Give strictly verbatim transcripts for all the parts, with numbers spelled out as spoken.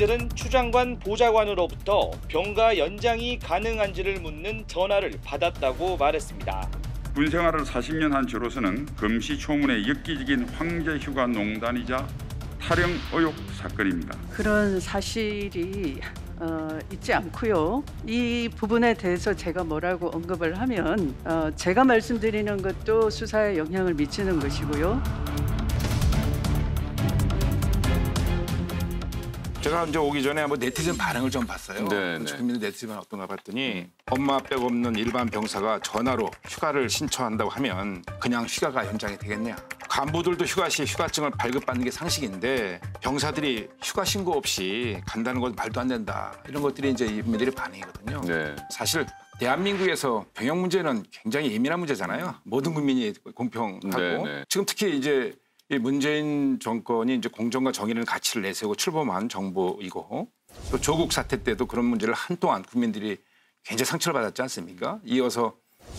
이들은 추장관 보좌관으로부터 병가 연장이 가능한지를 묻는 전화를 받았다고 말했습니다. 군 생활을 사십 년 한 저로서는 금시초문의 역기적인 황제휴가농단이자 탈영 의혹 사건입니다. 그런 사실이 어, 있지 않고요. 이 부분에 대해서 제가 뭐라고 언급을 하면 어, 제가 말씀드리는 것도 수사에 영향을 미치는 것이고요. 제가 이제 오기 전에 뭐 네티즌 반응을 좀 봤어요. 국민의 네티즌 어떤가 봤더니 엄마 백 없는 일반 병사가 전화로 휴가를 신청한다고 하면 그냥 휴가가 연장이 되겠냐. 간부들도 휴가 시 휴가증을 발급받는 게 상식인데 병사들이 휴가 신고 없이 간다는 건 말도 안 된다. 이런 것들이 이제 이분들의 반응이거든요. 네. 사실 대한민국에서 병역 문제는 굉장히 예민한 문제잖아요. 모든 국민이 공평하고 네네. 지금 특히 이제 이 문재인 정권이 이제 공정과 정의라는 가치를 내세우고 출범한 정부이고 또 조국 사태 때도 그런 문제를 한동안 국민들이 굉장히 상처를 받았지 않습니까? 이어서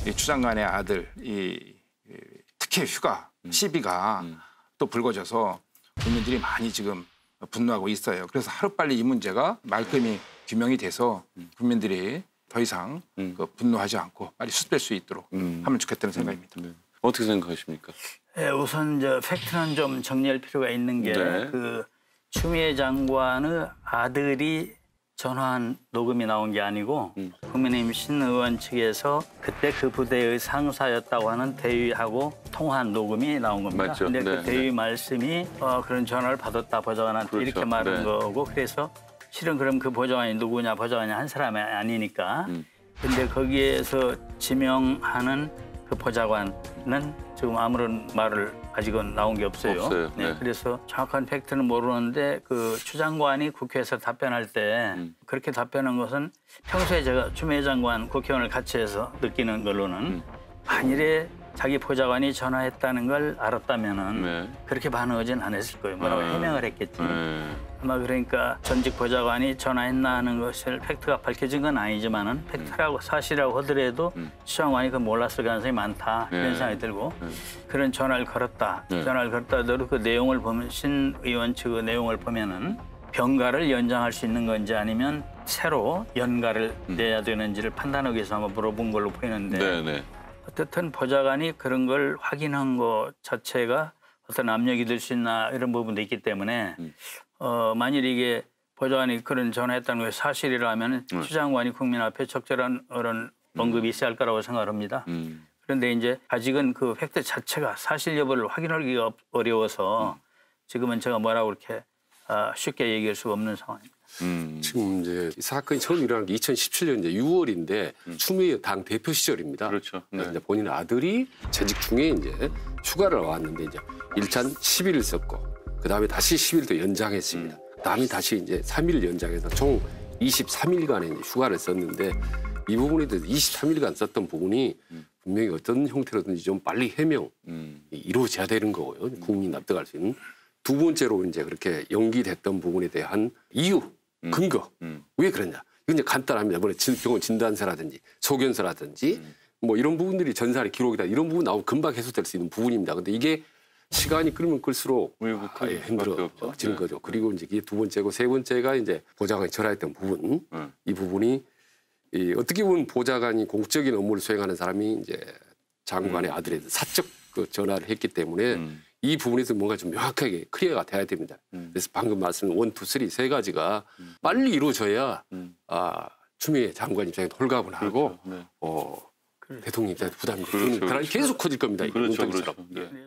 이 추장관의 아들, 이, 이 특혜 휴가 시비가 음. 음. 또 불거져서 국민들이 많이 지금 분노하고 있어요. 그래서 하루빨리 이 문제가 말끔히 규명이 돼서 국민들이 더 이상 음. 그 분노하지 않고 빨리 수습될 수 있도록 음. 하면 좋겠다는 생각입니다. 음. 어떻게 생각하십니까? 네, 우선 저 팩트는 좀 정리할 필요가 있는 게 그 네. 추미애 장관의 아들이 전화한 녹음이 나온 게 아니고 음. 국민의힘 신 의원 측에서 그때 그 부대의 상사였다고 하는 대위하고 통화한 녹음이 나온 겁니다. 맞죠. 근데 네, 그 대위 네. 말씀이 어, 그런 전화를 받았다 보좌관한테 그렇죠. 이렇게 말한 네. 거고 그래서 실은 그럼 그 보좌관이 누구냐 보좌관이 한 사람이 아니니까 음. 근데 거기에서 지명하는 그 보좌관은 지금 아무런 말을 아직은 나온 게 없어요. 없어요. 네, 네. 그래서 정확한 팩트는 모르는데 그 추장관이 국회에서 답변할 때 음. 그렇게 답변한 것은 평소에 제가 추미애 장관 국회의원을 같이 해서 느끼는 걸로는 음. 만일에 자기 보좌관이 전화했다는 걸 알았다면은 네. 그렇게 반응하진 않았을 거예요. 뭐라고 네. 해명을 했겠지. 네. 아마 그러니까 전직 보좌관이 전화했나 하는 것을 팩트가 밝혀진 건 아니지만은 팩트라고 음. 사실이라고 하더라도 음. 추장관이 그 몰랐을 가능성이 많다 네. 이런 생각이 들고 네. 그런 전화를 걸었다. 네. 전화를 걸었다더라도 그 내용을 보면 신 의원 측의 내용을 보면은 병가를 연장할 수 있는 건지 아니면 새로 연가를 음. 내야 되는지를 판단하기 위해서 아마 물어본 걸로 보이는데. 네, 네. 어쨌든 보좌관이 그런 걸 확인한 것 자체가 어떤 압력이 될 수 있나 이런 부분도 있기 때문에 음. 어, 만일 이게 보좌관이 그런 전화했다는 게 사실이라면 네. 추장관이 국민 앞에 적절한 그런 언급이 음. 있어야 할 거라고 생각합니다. 음. 그런데 이제 아직은 그 팩트 자체가 사실 여부를 확인하기가 어려워서 음. 지금은 제가 뭐라고 이렇게 아, 쉽게 얘기할 수가 없는 상황입니다. 음. 지금 이제 이 사건이 처음 일어난 게 이천십칠 년 이제 유월인데 음. 추미애 당 대표 시절입니다. 그렇죠. 네. 이제 본인 아들이 재직 중에 이제 휴가를 왔는데 이제 일단 십 일을 썼고 그 다음에 다시 십 일도 연장했습니다. 음. 그 다음에 다시 이제 삼 일 연장해서 총 이십삼 일간의 이제 휴가를 썼는데 이 부분에 대해서 이십삼 일간 썼던 부분이 음. 분명히 어떤 형태로든지 좀 빨리 해명이 음. 이루어져야 되는 거고요. 음. 국민이 납득할 수 있는. 두 번째로 이제 그렇게 연기됐던 부분에 대한 이유. 근거 음. 왜 그랬냐? 이건 이제 간단합니다. 뭐 병원 진단서라든지 소견서라든지 음. 뭐 이런 부분들이 전산의 기록이다 이런 부분 나오면 금방 해소될 수 있는 부분입니다. 근데 이게 시간이 끌면 끌수록 아예 힘들어지는 거죠. 네. 그리고 이제 이게 두 번째고 세 번째가 이제 보좌관이 전화했던 부분 네. 이 부분이 이 어떻게 보면 보좌관이 공적인 업무를 수행하는 사람이 이제 장관의 음. 아들에 사적 그 전화를 했기 때문에. 음. 이 부분에서 뭔가 좀 명확하게 클리어가 돼야 됩니다. 음. 그래서 방금 말씀드린 원, 투, 쓰리 세 가지가 음. 빨리 이루어져야 음. 아, 추미애 장관 입장에서 홀가분을 하고 그렇죠. 네. 어, 그렇죠. 대통령 입장에서 부담이 그렇죠. 그렇죠. 계속 커질 겁니다. 그렇죠. 그렇죠. 네.